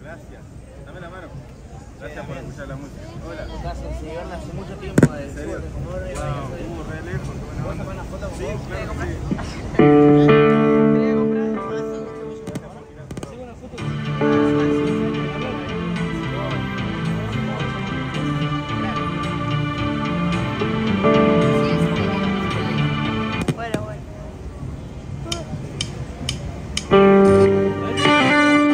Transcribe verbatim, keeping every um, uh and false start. Gracias. Dame la mano. Gracias por escuchar la música. Hola. Se llegaron hace mucho tiempo a decir. Wow, re lejos. ¿Vos tomás una foto con vos? Sí, claro que sí. Bueno, bueno.